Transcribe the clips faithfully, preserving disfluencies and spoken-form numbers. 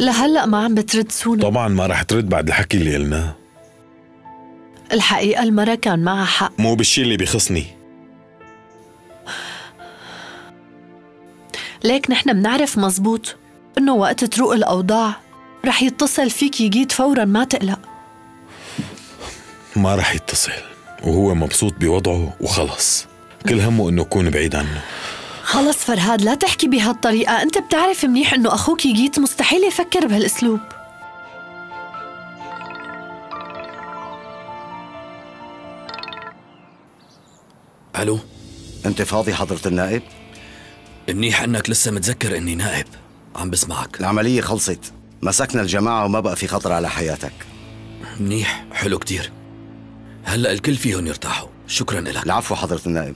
لهلأ ما عم بترد سونا. طبعاً ما رح ترد بعد الحكي اللي قلناه. الحقيقة المرة كان معها حق، مو بالشي اللي بيخصني، ليك نحن بنعرف مزبوط إنه وقت تروق الأوضاع رح يتصل فيك يجيد فوراً، ما تقلق. ما رح يتصل، وهو مبسوط بوضعه وخلص، كل همه إنه يكون بعيد عنه. خلص فرهاد لا تحكي بهالطريقة، أنت بتعرف منيح إنه أخوك يجيت مستحيل يفكر بهالأسلوب. ألو، أنت فاضي حضرة النائب؟ منيح إنك لسه متذكر إني نائب، عم بسمعك. العملية خلصت، مسكنا الجماعة وما بقى في خطر على حياتك. منيح، حلو كتير، هلأ الكل فيهم يرتاحوا، شكراً لك. العفو حضرة النائب.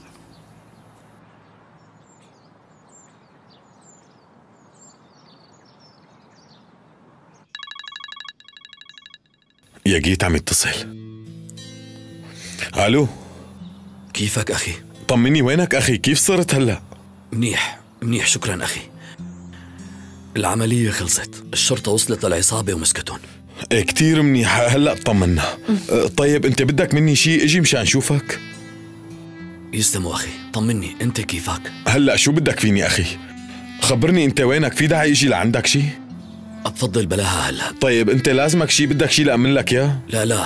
يا جيت عم يتصل. ألو، كيفك أخي؟ طمني وينك أخي، كيف صرت هلأ؟ منيح منيح، شكراً أخي، العملية خلصت، الشرطة وصلت للعصابة ومسكتهم. ايه كتير منيح، هلأ طمنا. طيب أنت بدك مني شيء أجي مشان شوفك؟ يسلموا أخي، طمني أنت كيفك؟ هلأ شو بدك فيني أخي؟ خبرني أنت وينك، في داعي أجي لعندك شيء؟ أبفضل بلاها هلأ. طيب أنت لازمك شيء، بدك شيء لأمن لك يا؟ لا لا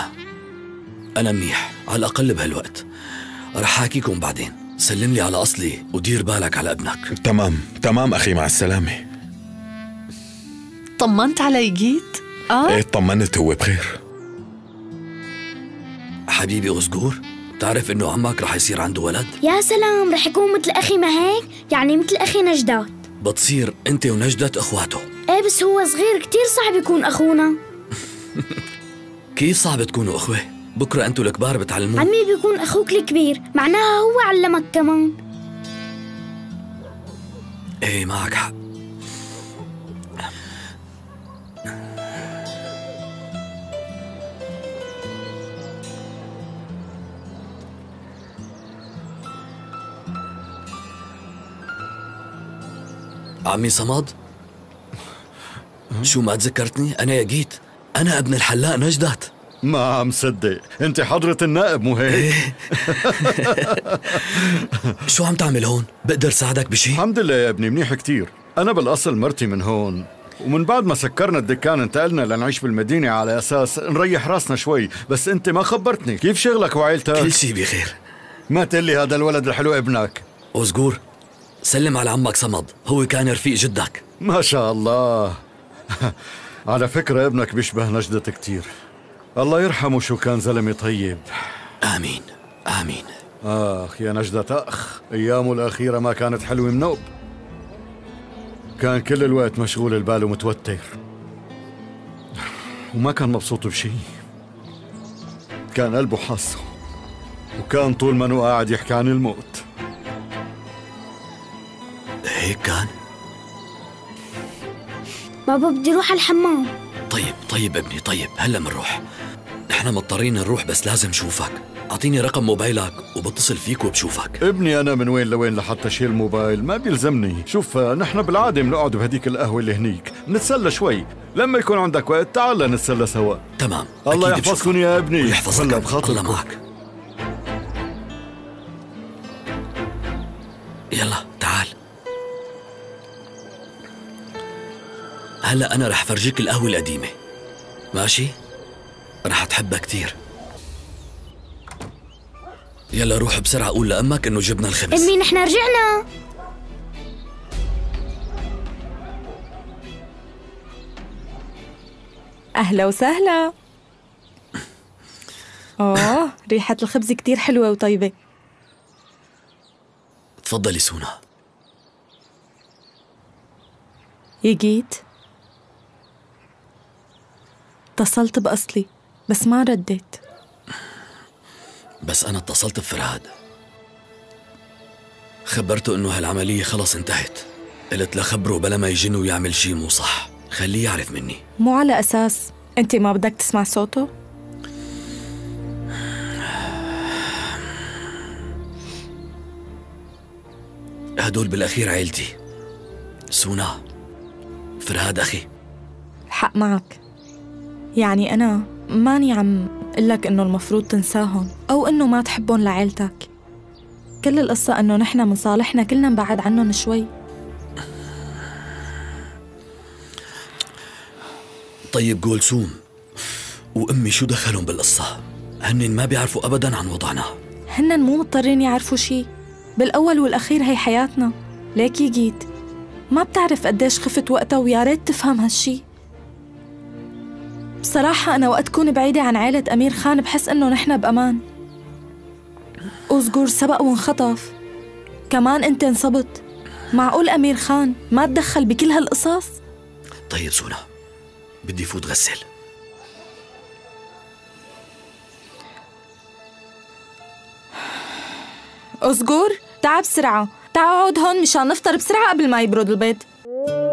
أنا منيح، على الأقل بهالوقت، رح أحاكيكم بعدين. سلم لي على أصلي ودير بالك على ابنك. تمام تمام أخي، مع السلامة. طمنت علي جيت؟ آه؟ إيه طمنت، هو بخير. حبيبي أزجور، بتعرف إنه عمك رح يصير عنده ولد؟ يا سلام، رح يكون مثل أخي، ما هيك؟ يعني مثل أخي نجدات. بتصير أنت ونجدات أخواته. إيه بس هو صغير كتير، صعب يكون أخونا. كيف صعب تكونوا أخوة؟ بكرة أنتوا الكبار بتعلموه. عمي بيكون أخوك الكبير، معناها هو علمك كمان. إيه معك حق. عمي صمد، شو ما تذكرتني؟ أنا يا جيت، أنا ابن الحلاق نجدت. ما عم صدق، أنت حضرة النائب مو هيك؟ شو عم تعمل هون؟ بقدر ساعدك بشي؟ الحمد لله يا ابني، منيح كتير. أنا بالأصل مرتي من هون، ومن بعد ما سكرنا الدكان انتقلنا لنعيش بالمدينة على أساس نريح راسنا شوي، بس أنت ما خبرتني، كيف شغلك وعائلتك؟ كل شي بخير. ما تقول لي هذا الولد الحلو ابنك. أزجور سلم على عمك صمد، هو كان رفيق جدك. ما شاء الله. على فكرة ابنك بيشبه نجدة كتير، الله يرحمه، شو كان زلمة طيب. آمين آمين. آخ يا نجدة أخ، أيامه الأخيرة ما كانت حلوة من نوب، كان كل الوقت مشغول البال ومتوتر، وما كان مبسوط بشي، كان قلبه حاسه، وكان طول ما هو قاعد يحكي عن الموت. هيك كان؟ بابا بدي روح على الحمام. طيب طيب ابني، طيب هلا منروح، نحن مضطرين نروح، بس لازم شوفك. اعطيني رقم موبايلك وبتصل فيك وبشوفك. ابني انا من وين لوين لحتى شيل الموبايل، ما بيلزمني. شوف نحن بالعاده بنقعد بهديك القهوه اللي هنيك، نتسلى شوي، لما يكون عندك وقت تعال نتسلى سوا. تمام، الله يحفظكم يا ابني. يحفظك، الله بخاطرك، الله معك. يلا تعال هلا، أنا رح فرجيك القهوة القديمة، ماشي؟ رح تحبها كتير. يلا روح بسرعة، قول لأمك إنه جبنا الخبز. أمي نحن رجعنا. أهلا وسهلا. آه ريحة الخبز كتير حلوة وطيبة. تفضلي سونا. يجيت اتصلت بأصلي بس ما ردت، بس أنا اتصلت بفرهاد، خبرته إنه هالعملية خلص انتهت، قلت لخبره بلا ما يجنه ويعمل شي مو صح، خليه يعرف مني. مو على أساس أنت ما بدك تسمع صوته؟ هدول بالأخير عيلتي، سونا، فرهاد أخي. الحق معك. يعني أنا ماني عم قلك إنه المفروض تنساهم أو إنه ما تحبهم لعيلتك. كل القصة إنه نحن من صالحنا كلنا نبعد عنهم شوي. طيب جولسوم وأمي شو دخلهم بالقصة؟ هنن ما بيعرفوا أبداً عن وضعنا. هنن مو مضطرين يعرفوا شي، بالأول والأخير هي حياتنا. ليك يا جيت ما بتعرف قديش خفت وقتها، ويا ريت تفهم هالشي. بصراحة أنا وقت كون بعيدة عن عائلة أمير خان بحس إنه نحن بأمان. أوزجور سبق وانخطف، كمان أنت انصبت. معقول أمير خان ما تدخل بكل هالقصص؟ طيب سونا، بدي فوت غسل. أوزجور تعا بسرعة، تعا اقعد هون مشان نفطر بسرعة قبل ما يبرد البيض.